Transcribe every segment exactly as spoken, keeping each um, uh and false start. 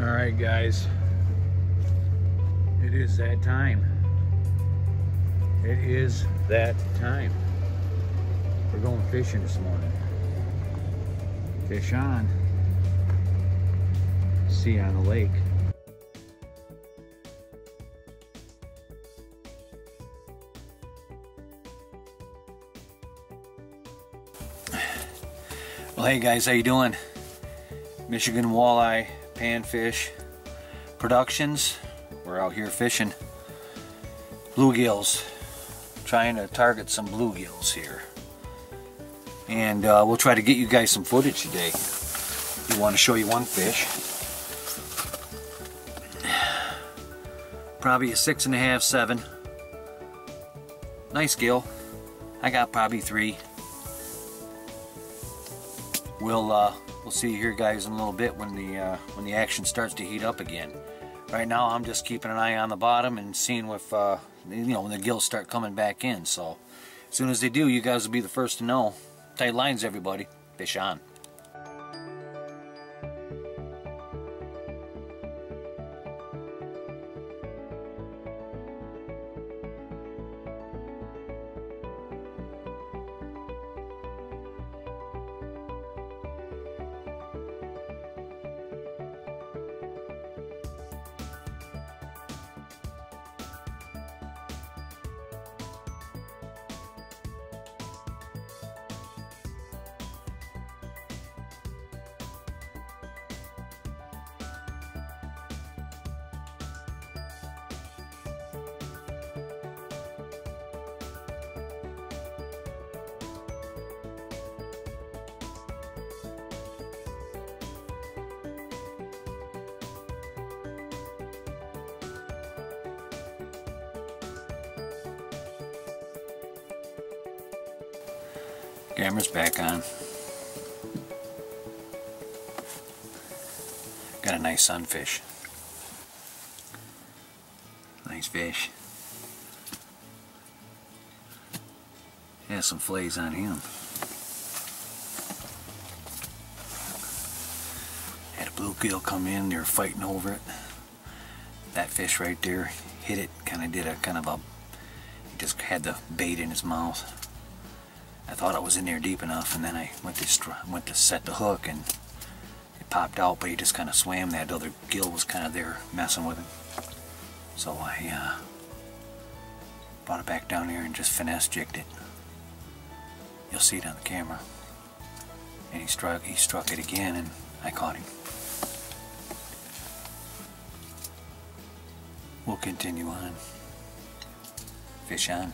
Alright guys, it is that time. It is that time. We're going fishing this morning. Fish on. See you on the lake. Well, hey guys, how you doing? Michigan Walleye Panfish Productions. We're out here fishing bluegills, trying to target some bluegills here, and uh, we'll try to get you guys some footage today. We want to show you one fish, probably a six and a half, seven, nice gill. I got probably three. We'll uh, we'll see you here, guys, in a little bit when the uh, when the action starts to heat up again. Right now, I'm just keeping an eye on the bottom and seeing if uh, you know, when the gills start coming back in. So as soon as they do, you guys will be the first to know. Tight lines, everybody. Fish on. Camera's back on. Got a nice sunfish. Nice fish. Has some flays on him. Had a bluegill come in, they were fighting over it. That fish right there hit it, kind of did a kind of a, just had the bait in his mouth. I thought I was in there deep enough, and then I went to went to set the hook, and it popped out, but he just kind of swam. That other gill was kind of there messing with it. So I uh, brought it back down here and just finesse jigged it. You'll see it on the camera. And he struck, he struck it again, and I caught him. We'll continue on. Fish on.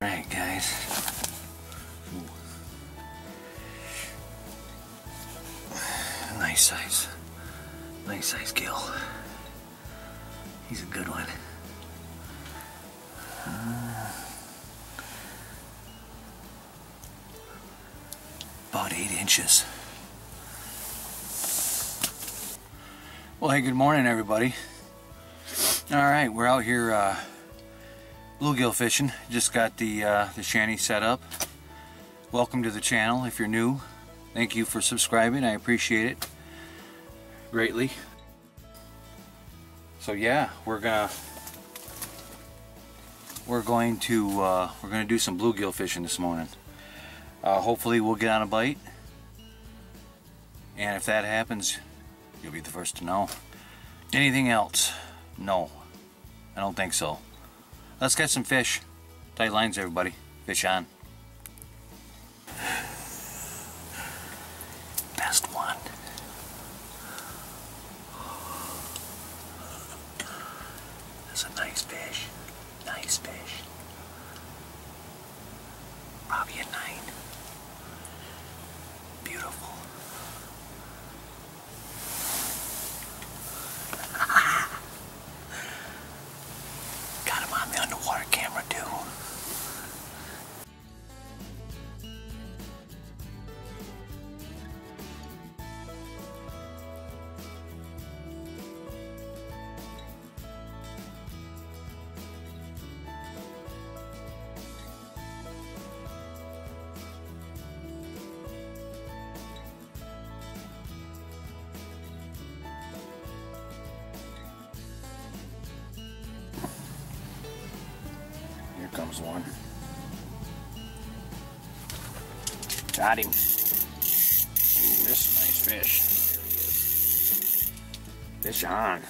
Alright guys, ooh. nice size, nice size gill. He's a good one. Uh, about eight inches. Well, hey, good morning, everybody. All right, we're out here uh, bluegill fishing. Just got the uh, the shanty set up. Welcome to the channel. If you're new, thank you for subscribing. I appreciate it greatly. So yeah, we're gonna we're going to uh, we're gonna do some bluegill fishing this morning. Uh, hopefully, we'll get on a bite, and if that happens, you'll be the first to know. Anything else? No, I don't think so. Let's get some fish. Tight lines, everybody. Fish on. Best one. That's a nice fish. Nice fish. Probably a nine. Beautiful. Got him on the underwater camera too. Comes one. Got him. Ooh, this is a nice fish. There he is. Fish on.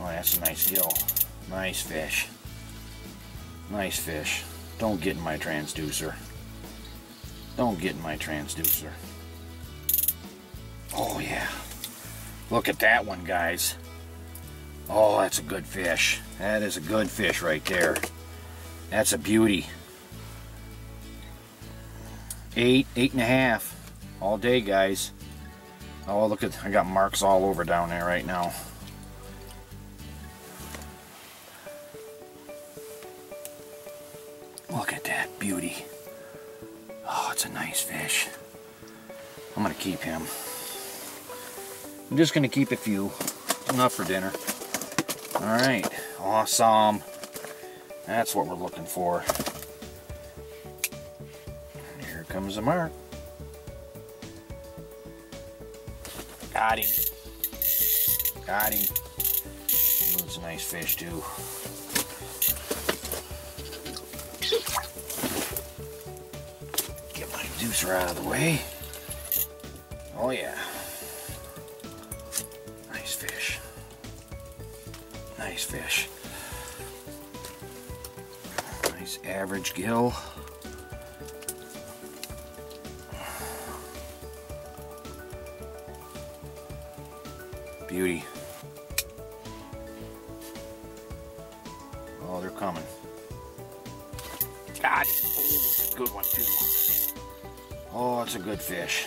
Oh, that's a nice gill. Nice fish. Nice fish. Don't get in my transducer. Don't get in my transducer. Oh, yeah. Look at that one, guys. Oh, that's a good fish. That is a good fish right there. That's a beauty. Eight, eight and a half all day, guys. Oh, look at, I got marks all over down there right now. Look at that beauty. Oh, it's a nice fish. I'm gonna keep him. I'm just gonna keep a few, enough for dinner. Alright, awesome. That's what we're looking for. Here comes the mark. Got him. Got him. Ooh, it's a nice fish too. Get my deucer out of the way. Oh yeah. Nice fish. Nice fish. Nice average gill. Beauty. Oh, they're coming. God, oh, it's a good one too. Oh, it's a good fish.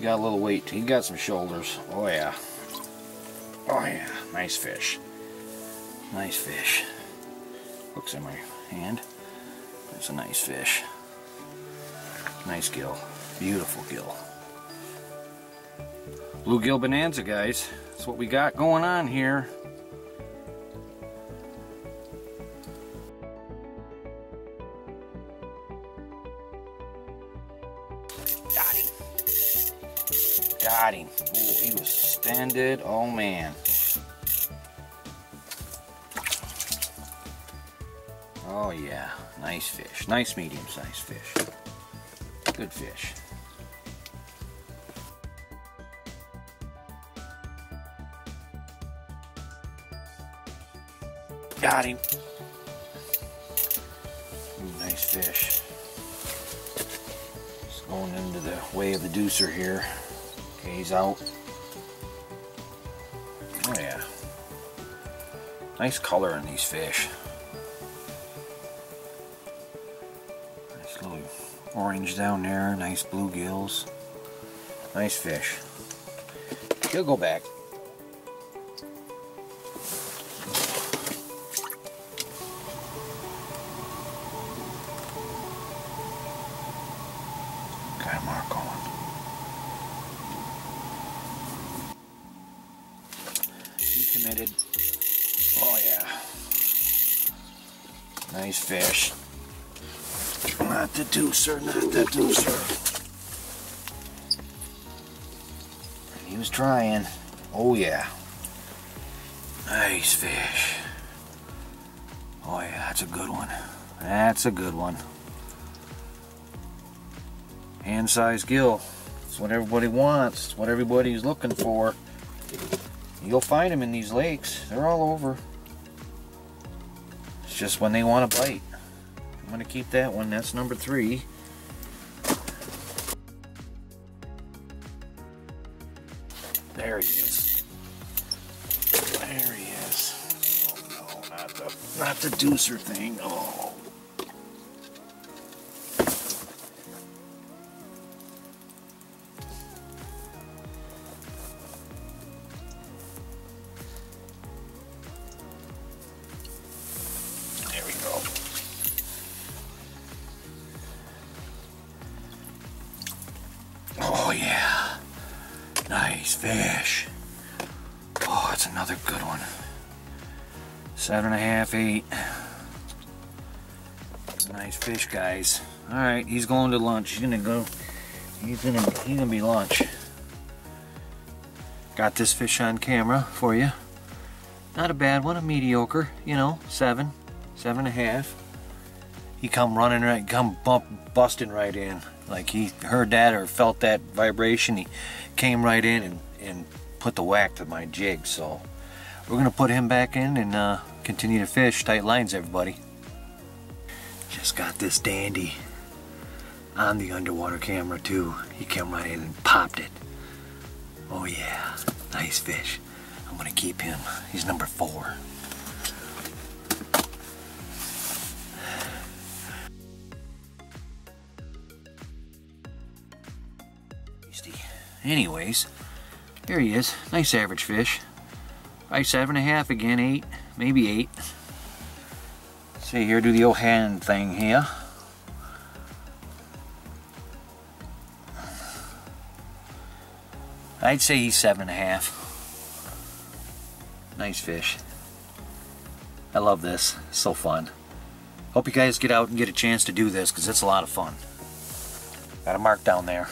Got a little weight. He got some shoulders. Oh yeah. Oh yeah. Nice fish. Nice fish. Looks in my hand. That's a nice fish. Nice gill. Beautiful gill. Bluegill bonanza, guys. That's what we got going on here. Got him. Got him. Ooh, he was suspended. Oh man. Oh yeah. Nice fish. Nice medium-sized fish. Good fish. Got him. Ooh, nice fish. Just going into the way of the deucer here. Okay, he's out. Oh yeah. Nice color in these fish. Nice little Orange down there, nice bluegills. Nice fish. He'll go back. Got a mark on. He committed. Oh yeah. Nice fish. Not the deucer, not the deucer. He was trying. Oh yeah. Nice fish. Oh yeah, that's a good one. That's a good one. Hand size gill. It's what everybody wants. It's what everybody's looking for. You'll find them in these lakes. They're all over. It's just when they want to bite. I'm gonna keep that one. That's number three. There he is. There he is. Oh no, not the not the deucer thing. Oh. There we go. Oh yeah. Nice fish. Oh, that's another good one. Seven and a half, eight. Nice fish, guys. All right, he's going to lunch. He's gonna go. He's gonna. He's gonna be lunch. Got this fish on camera for you. Not a bad one. A mediocre. You know, seven, seven and a half. He come running right, come bump, busting right in. Like he heard that or felt that vibration, he came right in and, and put the whack to my jig. So we're gonna put him back in and uh, continue to fish. Tight lines, everybody. Just got this dandy on the underwater camera too. He came right in and popped it. Oh yeah, nice fish. I'm gonna keep him. He's number four. Anyways, here he is. Nice average fish. Probably seven and a half again, eight, maybe eight. See here, do the old hand thing here. I'd say he's seven and a half. Nice fish. I love this. It's so fun. Hope you guys get out and get a chance to do this because it's a lot of fun. Got a mark down there.